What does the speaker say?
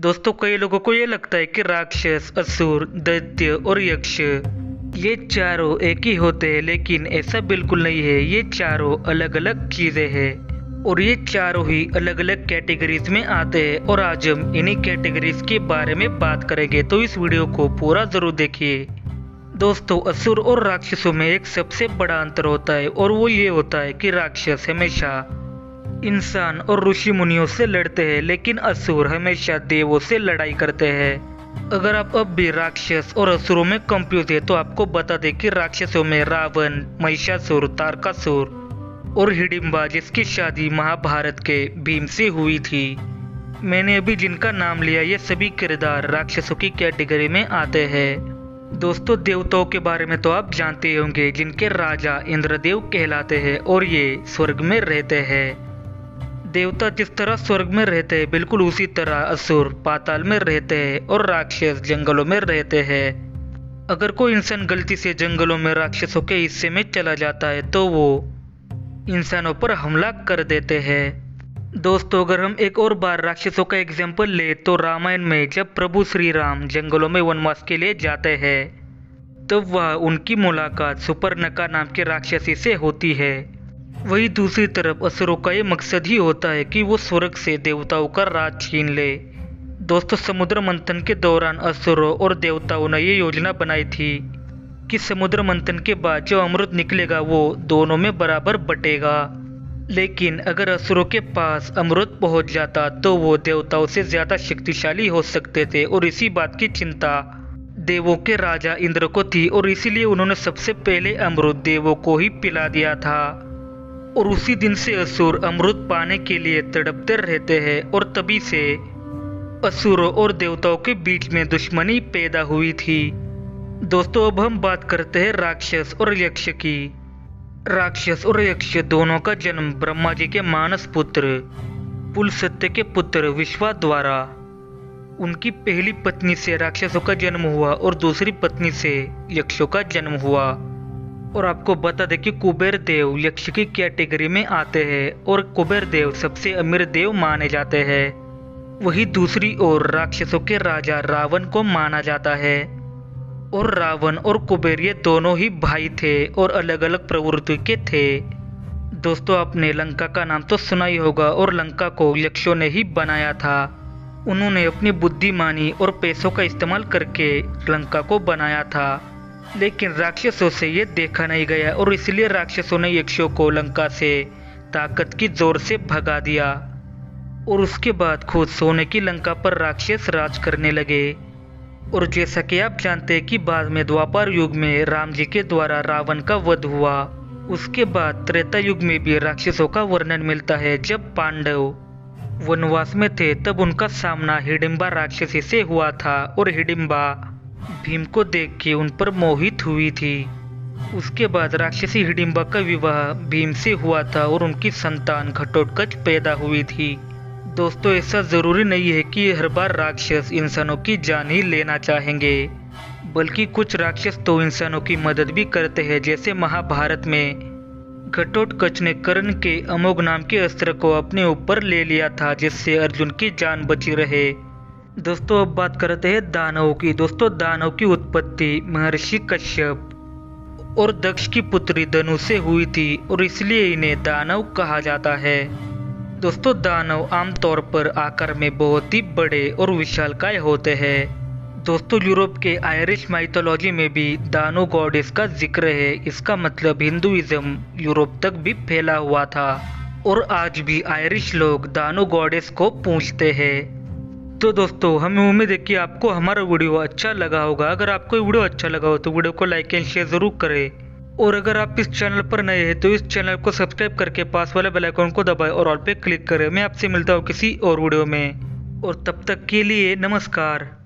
दोस्तों कई लोगों को ये लगता है कि राक्षस, असुर, दैत्य और यक्ष ये चारों एक ही होते हैं, लेकिन ऐसा बिल्कुल नहीं है। ये चारों अलग अलग चीज़ें हैं और ये चारों ही अलग अलग कैटेगरीज में आते हैं और आज हम इन्हीं कैटेगरीज के बारे में बात करेंगे, तो इस वीडियो को पूरा ज़रूर देखिए। दोस्तों असुर और राक्षसों में एक सबसे बड़ा अंतर होता है और वो ये होता है कि राक्षस हमेशा इंसान और ऋषि मुनियों से लड़ते हैं, लेकिन असुर हमेशा देवों से लड़ाई करते हैं। अगर आप अब भी राक्षस और असुरों में कंफ्यूज है तो आपको बता दें कि राक्षसों में रावण, महिषासुर, तारकासुर और हिडिम्बा, जिसकी शादी महाभारत के भीम से हुई थी। मैंने अभी जिनका नाम लिया ये सभी किरदार राक्षसों की कैटेगरी में आते हैं। दोस्तों देवताओं के बारे में तो आप जानते होंगे, जिनके राजा इंद्रदेव कहलाते हैं और ये स्वर्ग में रहते हैं। देवता जिस तरह स्वर्ग में रहते हैं बिल्कुल उसी तरह असुर पाताल में रहते हैं और राक्षस जंगलों में रहते हैं। अगर कोई इंसान गलती से जंगलों में राक्षसों के हिस्से में चला जाता है तो वो इंसानों पर हमला कर देते हैं। दोस्तों अगर हम एक और बार राक्षसों का एग्जाम्पल ले तो रामायण में जब प्रभु श्री राम जंगलों में वनवास के लिए जाते हैं तब वह उनकी मुलाकात सुपरनका नाम के राक्षसी से होती है। वही दूसरी तरफ असुरों का ये मकसद ही होता है कि वो स्वर्ग से देवताओं का राज छीन ले। दोस्तों समुद्र मंथन के दौरान असुरों और देवताओं ने ये योजना बनाई थी कि समुद्र मंथन के बाद जो अमृत निकलेगा वो दोनों में बराबर बटेगा, लेकिन अगर असुरों के पास अमृत पहुंच जाता तो वो देवताओं से ज़्यादा शक्तिशाली हो सकते थे और इसी बात की चिंता देवों के राजा इंद्र को थी और इसीलिए उन्होंने सबसे पहले अमृत देवों को ही पिला दिया था। और उसी दिन से असुर अमृत पाने के लिए तड़पते रहते हैं और तभी से असुरों और देवताओं के बीच में दुश्मनी पैदा हुई थी। दोस्तों अब हम बात करते हैं राक्षस और यक्ष की। राक्षस और यक्ष दोनों का जन्म ब्रह्मा जी के मानस पुत्र पुलस्त्य के पुत्र विश्वा द्वारा उनकी पहली पत्नी से राक्षसों का जन्म हुआ और दूसरी पत्नी से यक्षों का जन्म हुआ। और आपको बता दें कि कुबेर देव यक्ष की कैटेगरी में आते हैं और कुबेर देव सबसे अमीर देव माने जाते हैं। वही दूसरी ओर राक्षसों के राजा रावण को माना जाता है और रावण और कुबेर ये दोनों ही भाई थे और अलग अलग प्रवृत्ति के थे। दोस्तों आपने लंका का नाम तो सुना ही होगा और लंका को यक्षों ने ही बनाया था। उन्होंने अपनी बुद्धिमानी और पैसों का इस्तेमाल करके लंका को बनाया था, लेकिन राक्षसों से ये देखा नहीं गया और इसलिए राक्षसों ने यक्षों को लंका से ताकत की जोर से भगा दिया और उसके बाद खुद सोने की लंका पर राक्षस राज करने लगे। और जैसा कि आप जानते हैं कि बाद में द्वापर युग में राम जी के द्वारा रावण का वध हुआ, उसके बाद त्रेता युग में भी राक्षसों का वर्णन मिलता है। जब पांडव वनवास में थे तब उनका सामना हिडिम्बा राक्षसी से हुआ था और हिडिम्बा भीम को देख के उन पर मोहित हुई थी। उसके बाद राक्षसी हिडिम्बा का विवाह भीम से हुआ था और उनकी संतान घटोत्कच पैदा हुई थी। दोस्तों ऐसा ज़रूरी नहीं है कि हर बार राक्षस इंसानों की जान ही लेना चाहेंगे, बल्कि कुछ राक्षस तो इंसानों की मदद भी करते हैं, जैसे महाभारत में घटोत्कच ने कर्ण के अमोघ नाम के अस्त्र को अपने ऊपर ले लिया था, जिससे अर्जुन की जान बची रहे। दोस्तों अब बात करते हैं दानवों की। दोस्तों दानव की उत्पत्ति महर्षि कश्यप और दक्ष की पुत्री दनु से हुई थी और इसलिए इन्हें दानव कहा जाता है। दोस्तों दानव आमतौर पर आकार में बहुत ही बड़े और विशालकाय होते हैं। दोस्तों यूरोप के आयरिश माइथोलॉजी में भी दानव गॉडेस का जिक्र है। इसका मतलब हिंदुइज्म यूरोप तक भी फैला हुआ था और आज भी आयरिश लोग दानव गॉडेस को पूजते हैं। तो दोस्तों हमें उम्मीद है कि आपको हमारा वीडियो अच्छा लगा होगा। अगर आपको ये वीडियो अच्छा लगा हो तो वीडियो को लाइक एंड शेयर ज़रूर करें और अगर आप इस चैनल पर नए हैं तो इस चैनल को सब्सक्राइब करके पास वाले बेल आइकन को दबाएं और ऑल पे क्लिक करें। मैं आपसे मिलता हूँ किसी और वीडियो में और तब तक के लिए नमस्कार।